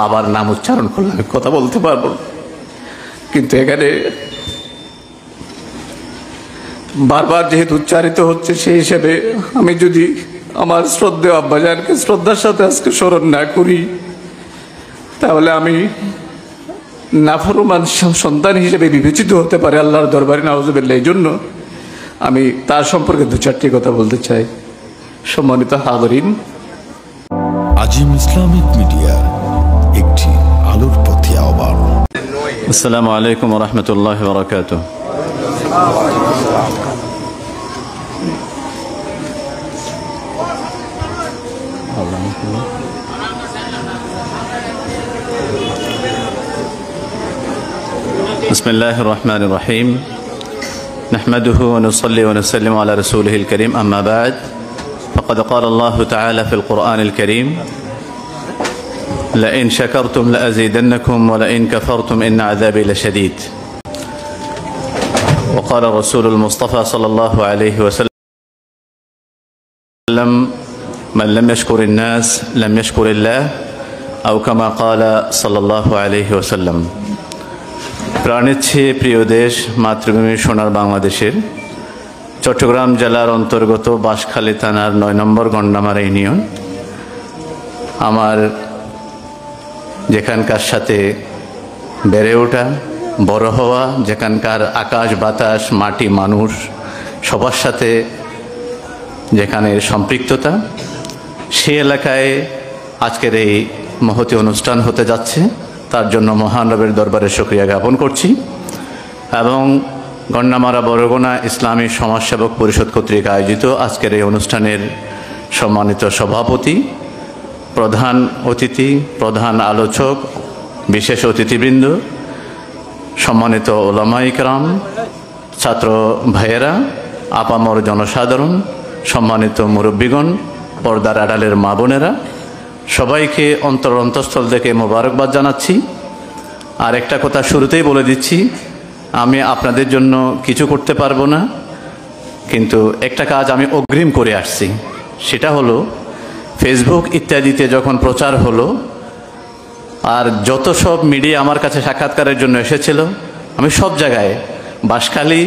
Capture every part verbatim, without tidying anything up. বাবার নাম উচ্চারণ করলে আমি কথা বলতে পারবো, কিন্তু এখানে বারবার যেহেতু উচ্চারিত হচ্ছে সেই হিসেবে আমি যদি আমার শ্রদ্ধেয় আব্বাজানকে শ্রদ্ধার সাথে আজকে স্মরণ না করি তাহলে আমি নাফরমান সন্তান হিসেবে বিবেচিত হতে পারে আল্লাহর দরবারে, নাউজুবিল্লাহ। এই জন্য আমি তার সম্পর্কে দু চারটি কথা বলতে চাই। সম্মানিত হাজরিন, আজিম ইসলামিক মিডিয়া একটি আলোর পথে আহ্বান। আসসালামু আলাইকুম ওয়া রাহমাতুল্লাহি ওয়া বারাকাতুহু। বিসমিল্লাহির রহমানির রহিম। نحمده ونصلي ونسلم على رسوله الكريم, أما بعد فقد قال الله تعالى في القرآن الكريم لئن شكرتم لأزيدنكم ولئن كفرتم إن عذابي لشديد, وقال الرسول المصطفى صلى الله عليه وسلم من لم يشكر الناس لم يشكر الله أو كما قال صلى الله عليه وسلم. প্রাণের চেয়ে প্রিয় দেশ মাতৃভূমি সোনার বাংলাদেশের চট্টগ্রাম জেলার অন্তর্গত বাঁশখালী থানার নয় নম্বর গন্ডামারা ইউনিয়ন আমার, যেখানকার সাথে বেড়ে ওঠা বড় হওয়া, যেখানকার আকাশ বাতাস মাটি মানুষ সবার সাথে যেখানে সম্পৃক্ততা, সে এলাকায় আজকের এই মহতি অনুষ্ঠান হতে যাচ্ছে, তার জন্য মহান রবের দরবারে শুকরিয়া জ্ঞাপন করছি। এবং গন্ডামারা বরগুনা ইসলামী সমাজসেবক পরিষদ কর্তৃক আয়োজিত আজকের এই অনুষ্ঠানের সম্মানিত সভাপতি, প্রধান অতিথি, প্রধান আলোচক, বিশেষ অতিথিবৃন্দ, সম্মানিত ওলামা ইকরাম, ছাত্র ভাইয়েরা, আপামর জনসাধারণ, সম্মানিত মুরব্বীগণ, পর্দার আড়ালের মা বোনেরা, সবাইকে অন্তর অন্তঃস্থল থেকে মোবারকবাদ জানাচ্ছি। আর একটা কথা শুরুতেই বলে দিচ্ছি, আমি আপনাদের জন্য কিছু করতে পারবো না, কিন্তু একটা কাজ আমি অগ্রিম করে আসছি, সেটা হলো ফেসবুক ইত্যাদিতে যখন প্রচার হলো আর যত সব মিডিয়া আমার কাছে সাক্ষাৎকারের জন্য এসেছিল, আমি সব জায়গায় বাঁশখালী,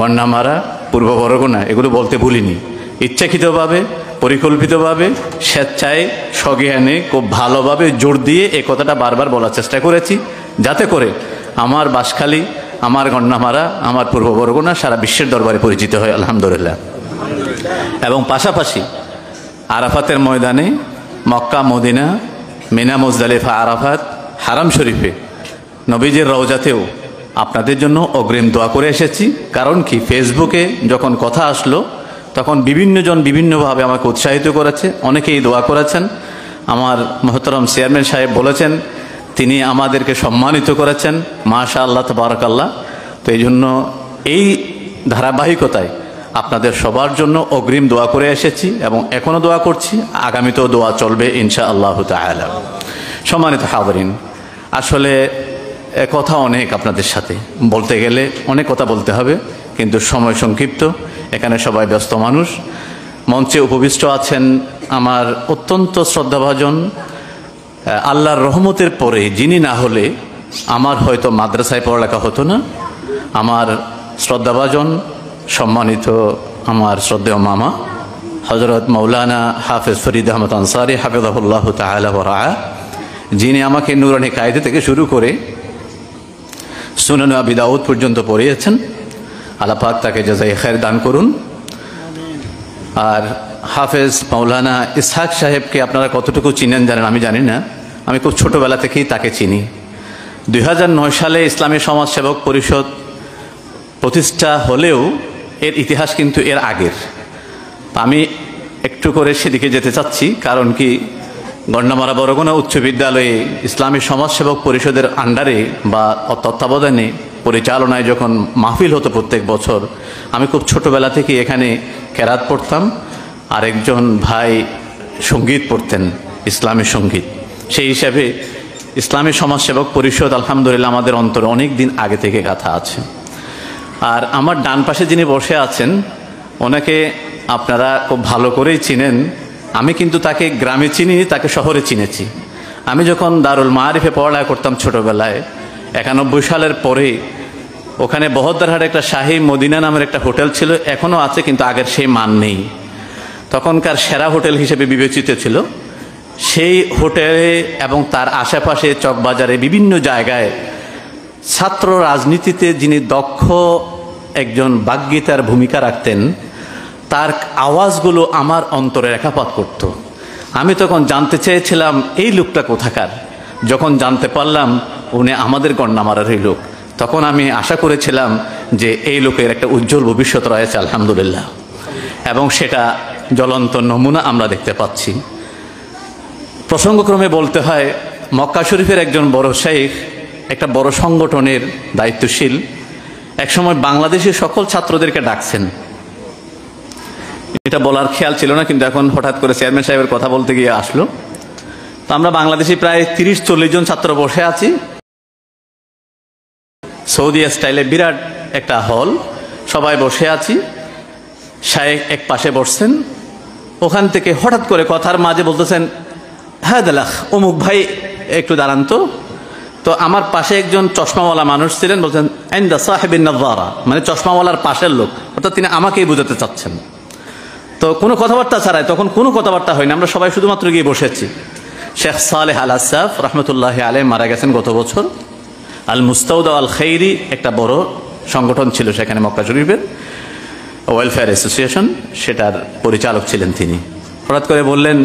গন্ডামারা, পূর্ব বরগুনা এগুলো বলতে ভুলিনি। ইচ্ছাকৃতভাবে, পরিকল্পিতভাবে, স্বেচ্ছায়, সজ্ঞানে খুব ভালোভাবে জোর দিয়ে এই কথাটা বারবার বলার চেষ্টা করেছি, যাতে করে আমার বাঁশখালী, আমার গন্ডামারা, আমার পূর্ব বরগুনা সারা বিশ্বের দরবারে পরিচিত হয়, আলহামদুলিল্লাহ। এবং পাশাপাশি আরাফাতের ময়দানে, Mecca, Medina, Mina, Muzdalifah, Arafat, হারাম শরীফে, নবীজির রওজাতেও আপনাদের জন্য অগ্রিম দোয়া করে এসেছি। কারণ কি, ফেসবুকে যখন কথা আসলো তখন বিভিন্নজন বিভিন্নভাবে আমাকে উৎসাহিত করেছে, অনেকেই দোয়া করেছেন। আমার মহতরম চেয়ারম্যান সাহেব বলেছেন, তিনি আমাদেরকে সম্মানিত করেছেন, মাশাআল্লাহ, তাবারাকাল্লাহ। তো এই জন্য এই ধারাবাহিকতায় আপনাদের সবার জন্য অগ্রিম দোয়া করে এসেছি এবং এখনও দোয়া করছি, আগামীতেও দোয়া চলবে ইনশাআল্লাহ তাআলা। সম্মানিত হাজিরিন, আসলে কথা অনেক, আপনাদের সাথে বলতে গেলে অনেক কথা বলতে হবে, কিন্তু সময় সংক্ষিপ্ত, এখানে সবাই ব্যস্ত মানুষ। মঞ্চে উপবিষ্ট আছেন আমার অত্যন্ত শ্রদ্ধাভাজন, আল্লাহর রহমতের পরে যিনি না হলে আমার হয়তো মাদ্রাসায় পড়ালেখা হতো না, আমার শ্রদ্ধাভাজন সম্মানিত আমার শ্রদ্ধেয় মামা হযরত মাওলানা হাফেজ ফরিদ আহমদ আনসারী হাফিজাহুল্লাহ তাআলা ওয়া রাআহ, যিনি আমাকে নূরানী কায়দা থেকে শুরু করে সুনান আবি দাউদ পর্যন্ত পড়িয়েছেন, আল্লাহ পাক তাকে জাযায়ে খায়ের দান করুন। আর হাফেজ মাওলানা ইসহাক সাহেবকে আপনারা কতটুকু চিনেন জানেন আমি জানি না, আমি খুব ছোটোবেলা থেকেই তাকে চিনি। দুই হাজার নয় সালে ইসলামী সমাজসেবক পরিষদ প্রতিষ্ঠা হলেও এর ইতিহাস কিন্তু এর আগের। আমি একটু করে সেদিকে যেতে চাচ্ছি, কারণ কি গন্ডামারা বরগুনা উচ্চ বিদ্যালয়ে ইসলামী সমাজসেবক পরিষদের আন্ডারে বা তত্ত্বাবধানে পরিচালনায় যখন মাহফিল হতো প্রত্যেক বছর, আমি খুব ছোটোবেলা থেকে এখানে কেরাত পড়তাম, আর একজন ভাই সঙ্গীত পড়তেন, ইসলামী সঙ্গীত। সেই হিসাবে ইসলামী সমাজসেবক পরিষদ আলহামদুলিল্লাহ আমাদের অন্তরে অনেক দিন আগে থেকে গাঁথা আছে। আর আমার ডান পাশে যিনি বসে আছেন ওনাকে আপনারা খুব ভালো করেই চিনেন, আমি কিন্তু তাকে গ্রামে চিনি, তাকে শহরে চিনেছি। আমি যখন দারুল মাআরিফে পড়ালেখা করতাম ছোটোবেলায়, একানব্বই সালের পরে ওখানে বহদ্দারহাটে একটা শাহী মদিনা নামের একটা হোটেল ছিল, এখনও আছে কিন্তু আগের সেই মান নেই, তখনকার সেরা হোটেল হিসেবে বিবেচিত ছিল। সেই হোটেলে এবং তার আশেপাশে চকবাজারে বিভিন্ন জায়গায় ছাত্র রাজনীতিতে যিনি দক্ষ একজন বাগ্মিতার ভূমিকা রাখতেন, তার আওয়াজগুলো আমার অন্তরে রেখাপাত করত। আমি তখন জানতে চেয়েছিলাম এই লোকটা কোথাকার। যখন জানতে পারলাম উনি আমাদের গন্ডামারারই লোক, তখন আমি আশা করেছিলাম যে এই লোকের একটা উজ্জ্বল ভবিষ্যৎ রয়েছে আলহামদুলিল্লাহ, এবং সেটা জ্বলন্ত নমুনা আমরা দেখতে পাচ্ছি। প্রসঙ্গক্রমে বলতে হয়, মক্কা শরীফের একজন বড় শেখ, একটা বড় সংগঠনের দায়িত্বশীল, একসময় বাংলাদেশের সকল ছাত্রদেরকে ডাকছেন। এটা বলার খেয়াল ছিল না, কিন্তু এখন হঠাৎ করে চেয়ারম্যান সাহেবের কথা বলতে গিয়ে আসলো। তো আমরা বাংলাদেশি প্রায় তিরিশ চল্লিশ জন ছাত্র বসে আছি, সৌদি স্টাইলে বিরাট একটা হল, সবাই বসে আছি। শায়েখ এক পাশে বসছেন, ওখান থেকে হঠাৎ করে কথার মাঝে বলতেছেন, হ্যাঁ দালাখ অমুক ভাই একটু দাঁড়ান তো। তো আমার পাশে একজন চশমাওয়ালা মানুষ ছিলেন, বলছেন আইন্দা সাহেবিন নাজারা, মানে চশমাওয়ালার পাশের লোক, অর্থাৎ তিনি আমাকেই বোঝাতে চাচ্ছেন। তো কোনো কথাবার্তা ছাড়াই, তখন কোনো কথাবার্তা হয়নি, আমরা সবাই শুধুমাত্র গিয়ে বসেছি। শেখ সালেহ আল আসসাফ রহমতুল্লাহ আলাইহি মারা গেছেন গত বছর। আল মুস্তাউদা আল খৈরি একটা বড় সংগঠন ছিল সেখানে মক্কা শরীফের, ওয়েলফেয়ার অ্যাসোসিয়েশন, সেটার পরিচালক ছিলেন তিনি। হঠাৎ করে বললেন,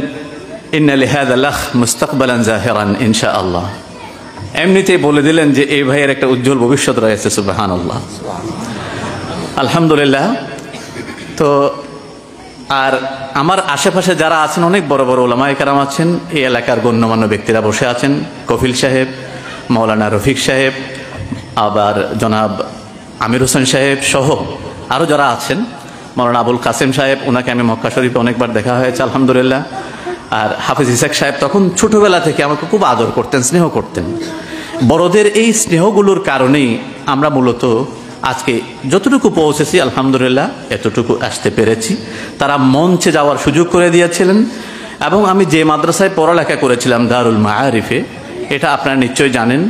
ইন্না লিহাযা লাখ মুস্তাকবালান যাহিরান ইনশাআল্লাহ। এমনিতেই বলে দিলেন যে এই ভাইয়ের একটা উজ্জ্বল ভবিষ্যৎ রয়েছে। সুবহানাল্লাহ, আলহামদুলিল্লাহ। তো আর আমার আশেপাশে যারা আছেন, অনেক বড় বড় ওলামায়ে কেরাম আছেন, এই এলাকার গণ্যমান্য ব্যক্তিরা বসে আছেন, কফিল সাহেব, মাওলানা রফিক সাহেব, আবার জনাব আমির হোসেন সাহেব সহ আরও যারা আছেন, মাওলানা আবুল কাসেম সাহেব, ওনাকে আমি মক্কা শরীফে অনেকবার দেখা হয়েছে আলহামদুলিল্লাহ। আর হাফিজ ইসাক সাহেব তখন ছোটোবেলা থেকে আমাকে খুব আদর করতেন, স্নেহ করতেন। বড়দের এই স্নেহগুলোর কারণেই আমরা মূলত আজকে যতটুকু পৌঁছেছি আলহামদুলিল্লাহ, এতটুকু আসতে পেরেছি। তারা মঞ্চে যাওয়ার সুযোগ করে দিয়েছিলেন। এবং আমি যে মাদ্রাসায় পড়ালেখা করেছিলাম দারুল মাআরিফে, এটা আপনারা নিশ্চয়ই জানেন,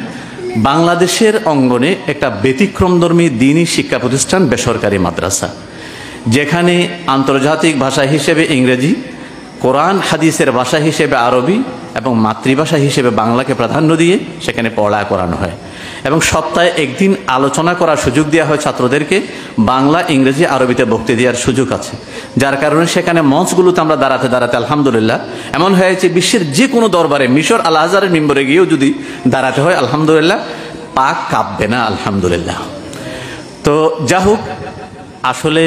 বাংলাদেশের অঙ্গনে একটা ব্যতিক্রমধর্মী দ্বীনি শিক্ষা প্রতিষ্ঠান বেসরকারি মাদ্রাসা, যেখানে আন্তর্জাতিক ভাষা হিসেবে ইংরেজি, কোরআন হাদিসের ভাষা হিসেবে আরবি এবং মাতৃভাষা হিসেবে বাংলাকে প্রাধান্য দিয়ে সেখানে পড়ালেখা করানো হয়। এবং সপ্তাহে একদিন আলোচনা করার সুযোগ দেওয়া হয় ছাত্রদেরকে, বাংলা, ইংরেজি, আরবিতে বক্তৃতা দেওয়ার সুযোগ আছে। যার কারণে সেখানে মঞ্চগুলোতে আমরা দাঁড়াতে দাঁড়াতে আলহামদুলিল্লাহ এমন হয়েছে, বিশ্বের যে কোনো দরবারে, মিশর আল আজহারের মিম্বরে গিয়েও যদি দাঁড়াতে হয় আলহামদুলিল্লাহ পা কাঁপবে না আলহামদুলিল্লাহ। তো যা হোক, আসলে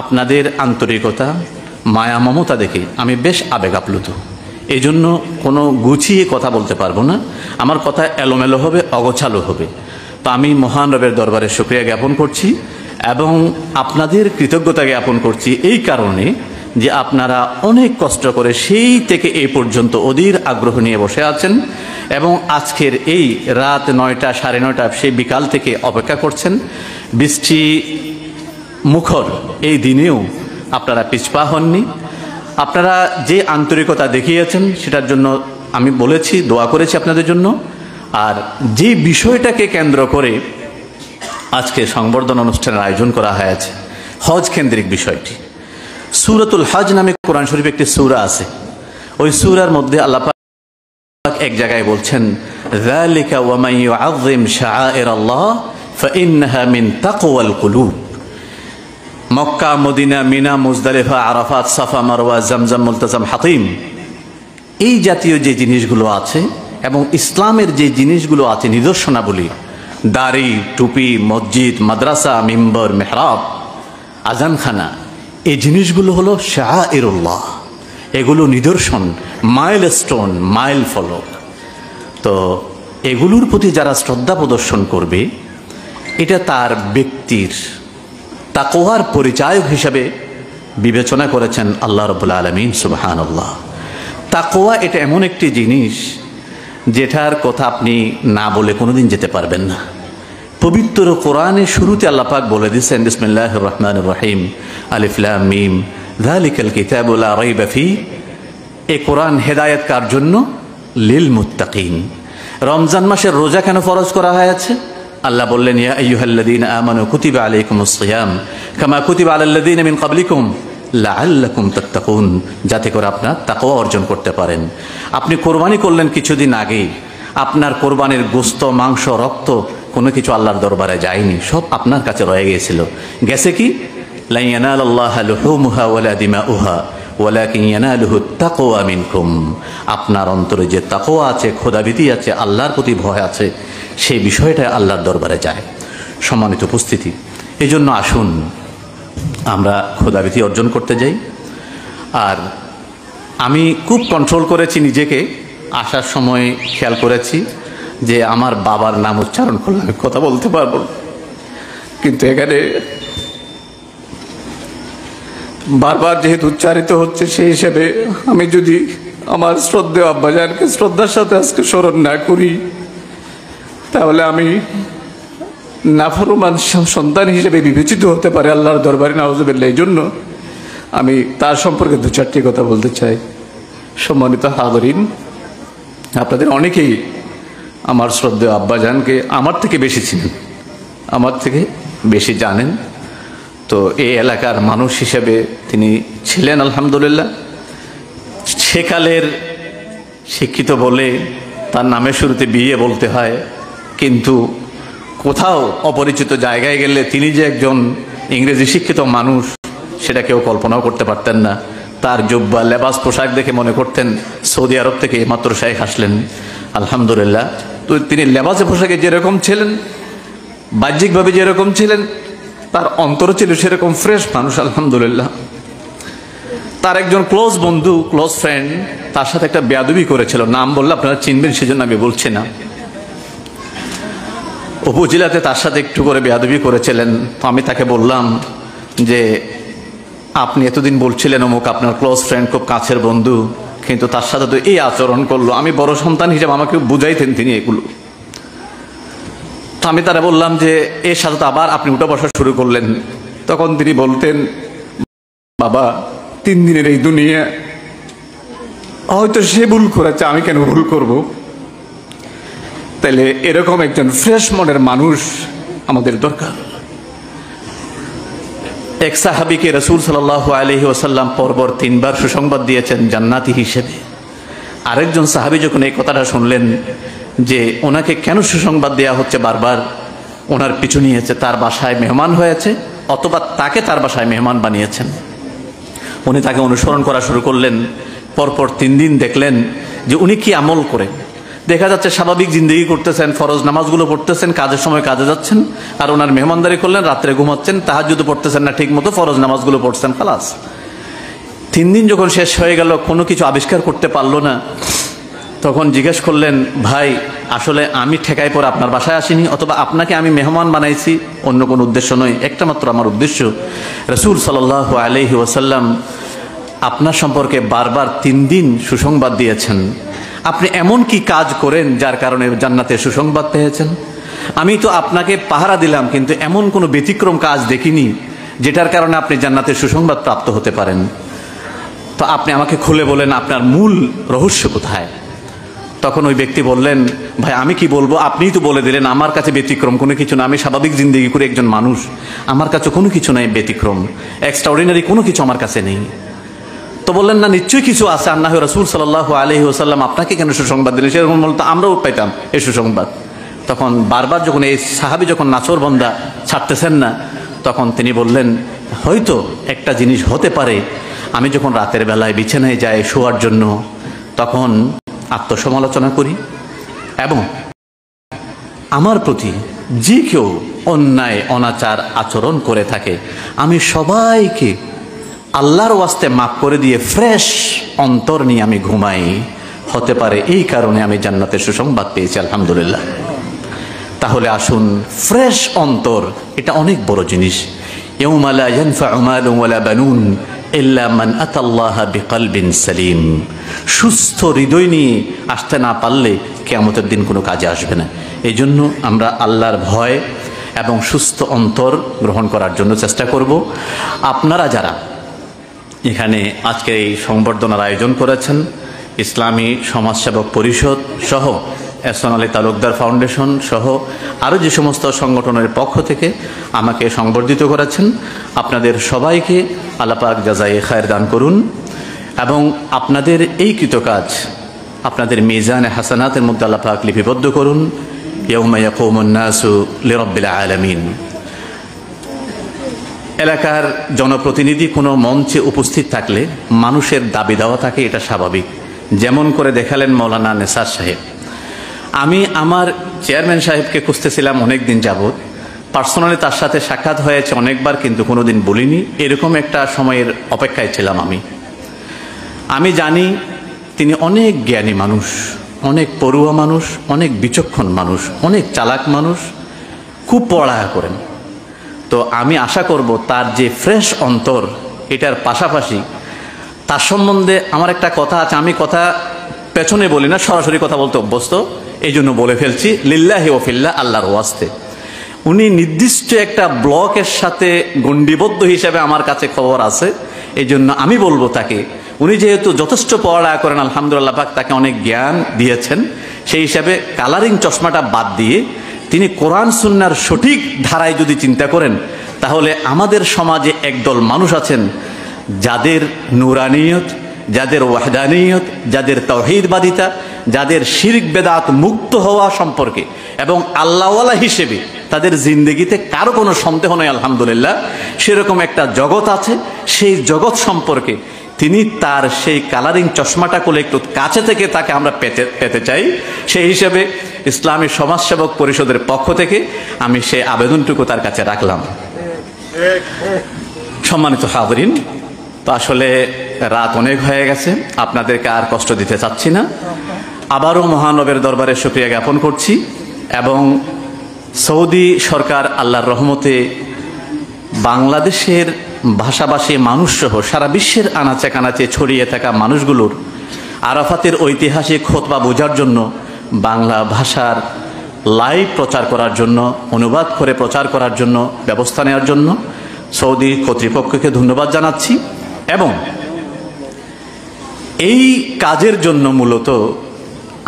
আপনাদের আন্তরিকতা, মায়া, মমতা দেখে আমি বেশ আবেগ আপ্লুত। এই জন্য কোনো গুছিয়ে কথা বলতে পারবো না, আমার কথা এলোমেলো হবে, অগোছালো হবে। তো আমি মহান রবের দরবারে শুকরিয়া জ্ঞাপন করছি এবং আপনাদের কৃতজ্ঞতা জ্ঞাপন করছি এই কারণে যে আপনারা অনেক কষ্ট করে সেই থেকে এই পর্যন্ত অধীর আগ্রহ নিয়ে বসে আছেন এবং আজকের এই রাত নয়টা সাড়ে নয়টা সেই বিকাল থেকে অপেক্ষা করছেন। বৃষ্টি মুখর এই দিনেও আপনারা পিছপা হননি। আপনারা যে আন্তরিকতা দেখিয়েছেন সেটার জন্য আমি বলেছি, দোয়া করেছি আপনাদের জন্য। আর যে বিষয়টাকে কেন্দ্র করে আজকে সংবর্ধনা অনুষ্ঠানের আয়োজন করা হয়েছে, হজ কেন্দ্রিক বিষয়টি, সূরাতুল হজ নামে কোরআন শরীফে একটি সূরা আছে। ওই সূরার মধ্যে আল্লাহ পাক এক জায়গায় বলছেন, যালিকা ওয়া মান ইউআযযিম শাআইরাল্লাহ ফাইন্নাহা মিন তাকওয়াল কুলুব। Mecca, Medina, Mina, Muzdalifah, Arafat, Safa, Marwa, Zamzam, Multazam, Hatim, এই জাতীয় যে জিনিসগুলো আছে এবং ইসলামের যে জিনিসগুলো আছে, নিদর্শনাবলী, দাড়ি, টুপি, মসজিদ, মাদ্রাসা, মিম্বর, মেহরাব, আজানখানা, এই জিনিসগুলো হলো শাআইরুল্লাহ, এগুলো নিদর্শন, মাইল স্টোন, মাইল ফলক। তো এগুলোর প্রতি যারা শ্রদ্ধা প্রদর্শন করবে, এটা তার ব্যক্তির তাকওয়ার পরিচায়ক হিসাবে বিবেচনা করেছেন আল্লাহ রাব্বুল আলামিন সুবহানাল্লাহ। তাকওয়া এটা এমন একটি জিনিস যেটার কথা আপনি না বলে কোনোদিন যেতে পারবেন না। পবিত্র কোরআনে শুরুতে আল্লাহ পাক বলে দিয়েছেন, বিসমিল্লাহির রহমানির রহিম, আলিফ লাম মিম, যালিকাল কিতাবু লা রাইবা ফি। এই কোরআন হেদায়েত কার জন্য? লিলমুত্তাকিন। রমজান মাসের রোজা কেন ফরজ করা হয়েছে? আল্লাহ বললেন, ইয়া আইয়ুহাল্লাযীনা আমানু কুতিবা আলাইকুমুস সিয়াম কামা কুতিবা আলাল্লাযীনা মিন ক্বাবলিকুম লাআল্লাকুম তাত্তাকুন, যাতে করে আপনার তাকওয়া অর্জন করতে পারেন। আপনি কোরবানি করলেন কিছুদিন আগেই, আপনার কোরবানির গোস্ত, মাংস, রক্ত কোনো কিছু আল্লাহর দরবারে যায়নি, সব আপনার কাছে রয়ে গিয়েছিল। গেছে কি? লা ইয়ানালাল্লাহা লুহুমুহা ওয়ালা দিমাউহা ওয়ালাকিন ইয়ানালুহু তাকওয়া মিনকুম। আপনার অন্তরে যে তাকওয়া আছে, খোদাভীতি আছে, আল্লাহর প্রতি ভয় আছে, সেই বিষয়টা আল্লাহর দরবারে যায়। সম্মানিত উপস্থিতি, এই জন্য আসুন আমরা খোদাভীতি অর্জন করতে যাই। আর আমি খুব কন্ট্রোল করেছি নিজেকে, আসার সময় খেয়াল করেছি যে আমার বাবার নাম উচ্চারণ করলে আমি কথা বলতে পারবো, কিন্তু এখানে বারবার যেহেতু উচ্চারিত হচ্ছে, সেই হিসেবে আমি যদি আমার শ্রদ্ধেয় আব্বাজানকে শ্রদ্ধার সাথে আজকে স্মরণ না করি, তাহলে আমি নাফরমান সন্তান হিসেবে বিবেচিত হতে পারে আল্লাহর দরবারে, নাউজুবিল্লাহ। এই জন্য আমি তার সম্পর্কে দু চারটি কথা বলতে চাই। সম্মানিত হাজিরিন, আপনাদের অনেকেই আমার শ্রদ্ধেয় আব্বাজানকে আমার থেকে বেশি চিনেন, আমার থেকে বেশি জানেন। তো এই এলাকার মানুষ হিসেবে তিনি ছিলেন আলহামদুলিল্লাহ। সেকালের শিক্ষিত বলে তার নামের শুরুতে বিয়ে বলতে হয়, কিন্তু কোথাও অপরিচিত জায়গায় গেলে তিনি যে একজন ইংরেজি শিক্ষিত মানুষ সেটা কেউ কল্পনাও করতে পারতেন না। তার জুব্বা, লেবাস, পোশাক দেখে মনে করতেন সৌদি আরব থেকে মাত্র শাইখ আসলেন আলহামদুলিল্লাহ। তো তিনি লেবাসে পোশাকে যেরকম ছিলেন, বাহ্যিকভাবে যেরকম ছিলেন, তার অন্তর ছিল সেরকম ফ্রেশ মানুষ আলহামদুলিল্লাহ। তার একজন ক্লোজ বন্ধু, ক্লোজ ফ্রেন্ড তার সাথে একটা বেয়াদবি করেছিল, নাম বললে আপনারা চিনবেন সেজন্য আমি বলছি না। উপজেলাতে তার সাথে একটু করে বেয়াদবি করেছিলেন। তো আমি তাকে বললাম যে আপনি এতদিন বলছিলেন অমুক আপনার ক্লোজ ফ্রেন্ড, খুব কাছের বন্ধু, কিন্তু তার সাথে তো এই আচরণ করলো। আমি বড় সন্তান হিসেবে আমাকে বুঝাইতেন তিনি এগুলো। তো আমি তারা বললাম যে এর সাথে তো আবার আপনি উঠা বসা শুরু করলেন। তখন তিনি বলতেন, বাবা তিন দিনের এই দুনিয়া, হয়তো সে ভুল করেছে, আমি কেন ভুল করব। তাহলে এরকম একজন ফ্রেশ মনের মানুষ আমাদের দরকার। এক সাহাবিকে রাসূল সাল্লাল্লাহু আলাইহি ওয়াসাল্লাম পরপর তিনবার সুসংবাদ দিয়েছেন জান্নাতি হিসেবে। আরেকজন সাহাবী যখন এই কথাটা শুনলেন যে ওনাকে কেন সুসংবাদ দেওয়া হচ্ছে বারবার, ওনার পিছু নিয়েছে, তার বাসায় মেহমান হয়েছে অথবা তাকে তার বাসায় মেহমান বানিয়েছেন। উনি তাকে অনুসরণ করা শুরু করলেন, পরপর তিন দিন দেখলেন যে উনি কি আমল করেন। দেখা যাচ্ছে স্বাভাবিক জিন্দগি করতেছেন, ফরজ নামাজগুলো পড়তেছেন, কাজের সময় কাজে যাচ্ছেন, আর ওনার মেহমানদারি করলেন, রাত্রে ঘুমাচ্ছেন, তাহাজ্জুদ পড়তেছেন না ঠিক মতো, ফরজ নামাজগুলো পড়ছেন, খালাস। তিন দিন যখন শেষ হয়ে গেল, কোনো কিছু আবিষ্কার করতে পারলো না, তখন জিজ্ঞেস করলেন, ভাই আসলে আমি ঠেকাই পর আপনার বাসায় আসিনি, অথবা আপনাকে আমি মেহমান বানাইছি অন্য কোনো উদ্দেশ্য নয়, একটা মাত্র আমার উদ্দেশ্য, রাসূল সাল্লাল্লাহু আলাইহি ওয়াসাল্লাম আপনার সম্পর্কে বারবার তিন দিন সুসংবাদ দিয়েছেন, আপনি এমন কি কাজ করেন যার কারণে জান্নাতে সুসংবাদ পেয়েছেন। আমি তো আপনাকে পাহারা দিলাম, কিন্তু এমন কোনো ব্যতিক্রম কাজ দেখিনি যেটার কারণে আপনি জান্নাতে সুসংবাদ প্রাপ্ত হতে পারেন। তো আপনি আমাকে খুলে বলেন আপনার মূল রহস্য কোথায়। তখন ওই ব্যক্তি বললেন, ভাই আমি কি বলবো, আপনিই তো বলে দিলেন, আমার কাছে ব্যতিক্রম কোনো কিছু না, আমি স্বাভাবিক জিন্দগি করে একজন মানুষ, আমার কাছে কোনো কিছু নাই ব্যতিক্রম, এক্সট্রাঅর্ডিনারি কোনো কিছু আমার কাছে নেই। তো বললেন, না নিশ্চয়ই কিছু আছে, আর না হয় রাসূল সাল্লাল্লাহু আলাইহি ওয়াসাল্লাম আপনাকে কেন সুসংবাদ দিলেন, সেরকম বলতো আমরাও পাইতাম এই সুসংবাদ। তখন বারবার যখন এই সাহাবী যখন নাচর বন্দা ছাড়তেছেন না, তখন তিনি বললেন, হয়তো একটা জিনিস হতে পারে, আমি যখন রাতের বেলায় বিছানায় যাই শোয়ার জন্য, তখন আত্মসমালোচনা করি এবং আমার প্রতি যে কেউ অন্যায় অনাচার আচরণ করে থাকে আমি সবাইকে আল্লাহর ওয়াস্তে মাফ করে দিয়ে ফ্রেশ অন্তর নিয়ে আমি ঘুমাই, হতে পারে এই কারণে আমি জান্নাতের সুসংবাদ পেয়েছি আলহামদুলিল্লাহ। তাহলে আসুন, ফ্রেশ অন্তর এটা অনেক বড় জিনিস। ইয়াউমা লা ইয়ানফাউ মালুন ওয়ালা বানুন ইল্লা মান আতাল্লাহা বিকলবিন সালিম। সুস্থ হৃদয় নিয়ে আসতে না পারলে কিয়ামতের দিন কোনো কাজে আসবে না। এই জন্য আমরা আল্লাহর ভয় এবং সুস্থ অন্তর গ্রহণ করার জন্য চেষ্টা করব। আপনারা যারা এখানে আজকের এই সংবর্ধনার আয়োজন করেছেন, ইসলামী সমাজসেবক পরিষদ সহ এহসান আলী তালুকদার ফাউন্ডেশন সহ আরও যে সমস্ত সংগঠনের পক্ষ থেকে আমাকে সংবর্ধিত করেছেন, আপনাদের সবাইকে আল্লাহ পাক জাজায়ে খায়ের দান করুন এবং আপনাদের এই কৃতকাজ আপনাদের মিজানে হাসানাতের মধ্যে আল্লাহ পাক লিপিবদ্ধ করুন। ইয়াউমা ইয়াকুমুন নাসু লিরাব্বিল আলামিন। এলাকার জনপ্রতিনিধি কোনো মঞ্চে উপস্থিত থাকলে মানুষের দাবি দেওয়া থাকে, এটা স্বাভাবিক, যেমন করে দেখালেন মৌলানা নেসার সাহেব। আমি আমার চেয়ারম্যান সাহেবকে খুঁজতেছিলাম অনেক দিন যাবৎ, পার্সোনালি তার সাথে সাক্ষাৎ হয়েছে অনেকবার, কিন্তু কোনো দিন বলিনি। এরকম একটা সময়ের অপেক্ষায় ছিলাম আমি। আমি জানি তিনি অনেক জ্ঞানী মানুষ, অনেক পড়ুয়া মানুষ, অনেক বিচক্ষণ মানুষ, অনেক চালাক মানুষ, খুব পড়াশোনা করেন। তো আমি আশা করব তার যে ফ্রেশ অন্তর, এটার পাশাপাশি তার সম্বন্ধে আমার একটা কথা আছে, আমি কথা পেছনে বলি না, সরাসরি কথা বলতে অভ্যস্ত, এই জন্য বলে ফেলছি, লিল্লাহি ওয়াফিল্লাহ, আল্লাহর ওয়াস্তে। উনি নির্দিষ্ট একটা ব্লকের সাথে গণ্ডিবদ্ধ হিসেবে আমার কাছে খবর আছে, এই জন্য আমি বলবো তাকে, উনি যেহেতু যথেষ্ট পড়াশোনা করেন, আলহামদুলিল্লাহ পাক তাকে অনেক জ্ঞান দিয়েছেন, সেই হিসাবে কালারিং চশমাটা বাদ দিয়ে তিনি কোরআন সুন্নাহর সঠিক ধারায় যদি চিন্তা করেন, তাহলে আমাদের সমাজে একদল মানুষ আছেন যাদের নুরানিয়ত, যাদের ওয়াহদানিয়ত, যাদের তাওহীদবাদিতা, যাদের শিরক বেদাত মুক্ত হওয়া সম্পর্কে এবং আল্লাহওয়ালা হিসেবে তাদের জিন্দগিতে কারো কোনো সন্দেহ নয় আলহামদুলিল্লাহ। সেরকম একটা জগৎ আছে, সেই জগৎ সম্পর্কে তিনি তার সেই কালারিং চশমাটা খুলে একটু কাছে থেকে তাকে আমরা পেতে পেতে চাই। সেই হিসেবে ইসলামী সমাজসেবক পরিষদের পক্ষ থেকে আমি সেই আবেদনটুকু তার কাছে রাখলাম। সম্মানিত হাজরিন, তো আসলে রাত অনেক হয়ে গেছে, আপনাদেরকে আর কষ্ট দিতে চাচ্ছি না। আবারও মহানবের দরবারে শুকরিয়া জ্ঞাপন করছি এবং সৌদি সরকার আল্লাহর রহমতে বাংলাদেশের ভাষাভাষী মানুষসহ সারা বিশ্বের আনাচে কানাচে ছড়িয়ে থাকা মানুষগুলোর আরাফাতের ঐতিহাসিক খুতবা বোঝার জন্য বাংলা ভাষার লাইভ প্রচার করার জন্য, অনুবাদ করে প্রচার করার জন্য ব্যবস্থা নেওয়ার জন্য সৌদি কর্তৃপক্ষকে ধন্যবাদ জানাচ্ছি। এবং এই কাজের জন্য মূলত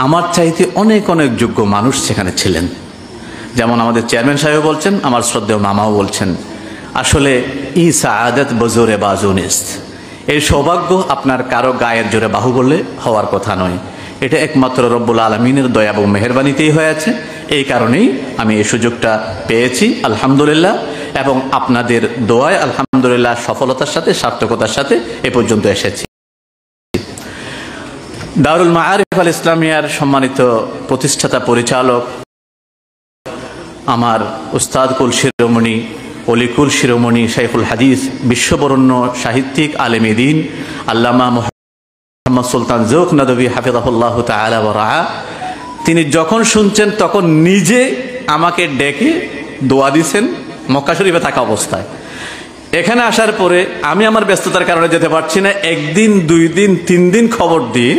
আমার চাইতে অনেক অনেক যোগ্য মানুষ সেখানে ছিলেন, যেমন আমাদের চেয়ারম্যান সাহেব বলছেন, আমার শ্রদ্ধেয় মামাও বলছেন। আসলে ই সাআদাত বজোরে বাজুনিস্ত, এই সৌভাগ্য আপনার কারো গায়ের জোরে বাহু বললে হওয়ার কথা নয়, এটা একমাত্র রব্বুল আলমিনের দয়া এবং মেহরবানিতেই হয়েছে। এই কারণেই আমি এই সুযোগটা পেয়েছি আলহামদুলিল্লাহ, এবং আপনাদের দোয়ায় আলহামদুলিল্লাহ সফলতার সাথে, সার্থকতার সাথে এ পর্যন্ত এসেছি। দারুল মাআরিফ আল ইসলামিয়ার সম্মানিত প্রতিষ্ঠাতা পরিচালক আমার উস্তাদ কুল শিরোমণি, অলিকুল শিরোমণি শাইখুল হাদিস, বিশ্ববরণ্য সাহিত্যিক, আলেমে দ্বীন আল্লামা মোহাম্মদ সুলতান জোক নদভী হাফিজাহুল্লাহ তাআলা ওয়া রাআ, তিনি যখন শুনছেন তখন নিজে আমাকে ডেকে দোয়া দিয়েছেন মক্কা শরীফে থাকা অবস্থায়। এখানে আসার পরে আমি আমার ব্যস্ততার কারণে যেতে পারছি না, একদিন দুই দিন তিন দিন খবর দিয়ে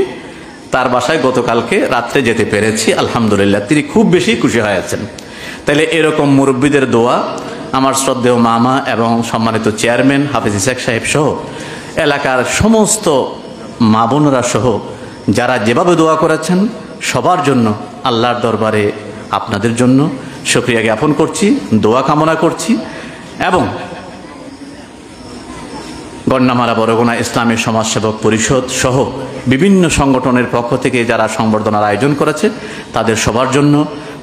তার বাসায় গতকালকে রাত্রে যেতে পেরেছি আলহামদুলিল্লাহ, তিনি খুব বেশি খুশি হয়েছেন। তাহলে এরকম মুরব্বীদের দোয়া, আমার শ্রদ্ধেয় মামা এবং সম্মানিত চেয়ারম্যান হাফিজ ইসাক সাহেব সহ এলাকার সমস্ত মা বোনরা সহ যারা যেভাবে দোয়া করেছেন, সবার জন্য আল্লাহর দরবারে আপনাদের জন্য শুকরিয়া জ্ঞাপন করছি, দোয়া কামনা করছি। এবং গন্ডামারা বরগুনা ইসলামী সমাজসেবক পরিষদ সহ বিভিন্ন সংগঠনের পক্ষ থেকে যারা সংবর্ধনার আয়োজন করেছে, তাদের সবার জন্য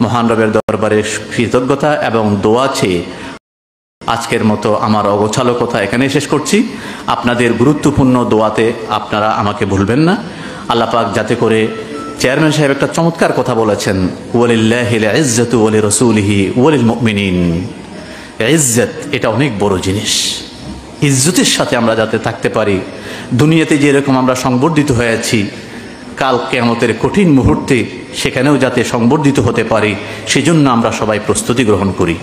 মহান রবের দরবারে কৃতজ্ঞতা এবং দোয়া চেয়ে আজকের মতো আমার অগোছালো কথা এখানেই শেষ করছি। আপনাদের গুরুত্বপূর্ণ দোয়াতে আপনারা আমাকে ভুলবেন না আল্লাহ পাক, যাতে করে চেয়ারম্যান সাহেব একটা চমৎকার কথা বলেছেন, ওয়ালিল্লাহিল ইজ্জাতু ওয়া লিরাসূলিহি ওয়া লিল মুমিনিন। ইজ্জত এটা অনেক বড় জিনিস, ইজ্জতের সাথে আমরা যাতে থাকতে পারি, দুনিয়াতে যেরকম আমরা সংবর্ধিত হয়েছি, কাল কিয়ামতের কঠিন মুহূর্তে সেখানেও যাতে সংবর্ধিত হতে পারি, সেজন্য আমরা সবাই প্রস্তুতি গ্রহণ করি।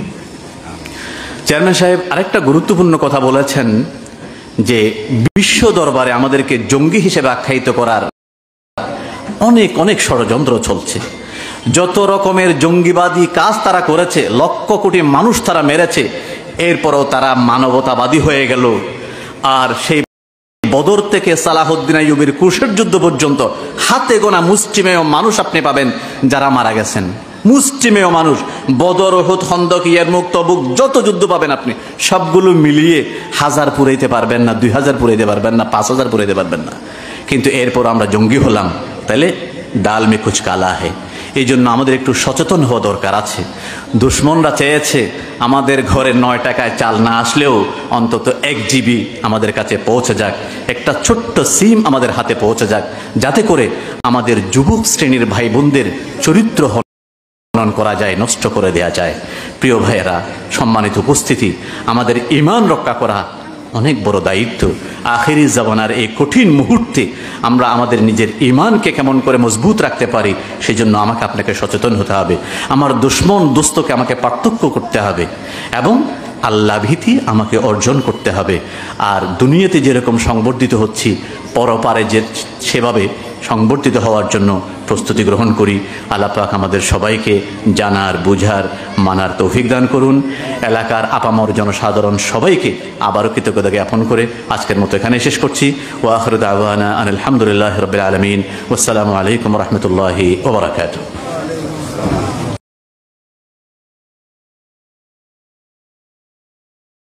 চেয়ারম্যান সাহেব আরেকটা গুরুত্বপূর্ণ কথা বলেছেন যে বিশ্ব দরবারে আমাদেরকে জঙ্গি হিসেবে আখ্যায়িত করার অনেক অনেক ষড়যন্ত্র চলছে, যত রকমের জঙ্গিবাদী কাজ তারা করেছে, লক্ষ কোটি মানুষ তারা মেরেছে, এরপরও তারা মানবতাবাদী হয়ে গেল। আর সেই বদর থেকে সালাহউদ্দিন আইয়ুবীর কুশের যুদ্ধ পর্যন্ত হাতে গোনা মুষ্টিমেয় মানুষ আপনি পাবেন যারা মারা গেছেন, মুষ্টিমেয় মানুষ। বদর, উহুদ, খন্দক, ইয়ারমুক, তবুক যত যুদ্ধ পাবেন আপনি সবগুলো মিলিয়ে হাজার পুরাইতে পারবেন না, দুই হাজার পুরাইতে পারবেন না, পাঁচ হাজার পুরাইতে পারবেন না। কিন্তু এরপর আমরা জঙ্গি হলাম, তাহলে ডাল মে কুছ কালা হে। এই জন্য আমাদের একটু সচেতন হওয়া দরকার আছে। দুশ্মনরা চেয়েছে আমাদের ঘরে নয় টাকায় চাল না আসলেও অন্তত এক জিবি আমাদের কাছে পৌঁছে যাক, একটা ছোট্ট সিম আমাদের হাতে পৌঁছে যাক, যাতে করে আমাদের যুবক শ্রেণীর ভাই বোনদের চরিত্র হনন করা যায়, নষ্ট করে দেয়া যায়। প্রিয় ভাইয়েরা, সম্মানিত উপস্থিতি, আমাদের ঈমান রক্ষা করা অনেক বড় দায়িত্ব। আখেরি জামানার এই কঠিন মুহূর্তে আমরা আমাদের নিজের ঈমানকে কেমন করে মজবুত রাখতে পারি সেই জন্য আমাকে আপনাকে সচেতন হতে হবে। আমার দুশ্মন দোস্তকে আমাকে পার্থক্য করতে হবে এবং আল্লাহ ভীতি আমাকে অর্জন করতে হবে। আর দুনিয়াতে যেরকম সংবর্ধিত হচ্ছি, পরপারে যে সেভাবে সংবর্ধিত হওয়ার জন্য প্রস্তুতি গ্রহণ করি। আল্লাহ পাক আমাদের সবাইকে জানার, বুঝার, মানার তৌফিক দান করুন। এলাকার আপামর জনসাধারণ সবাইকে আবারও কৃতজ্ঞতা জ্ঞাপন করে আজকের মতো এখানে শেষ করছি। ওয়াখিরু দাওয়ানা আনিল হামদুলিল্লাহি রাব্বিল আলামিন। আসসালামু আলাইকুম ওয়া রাহমাতুল্লাহি ওয়া বারাকাতুহু।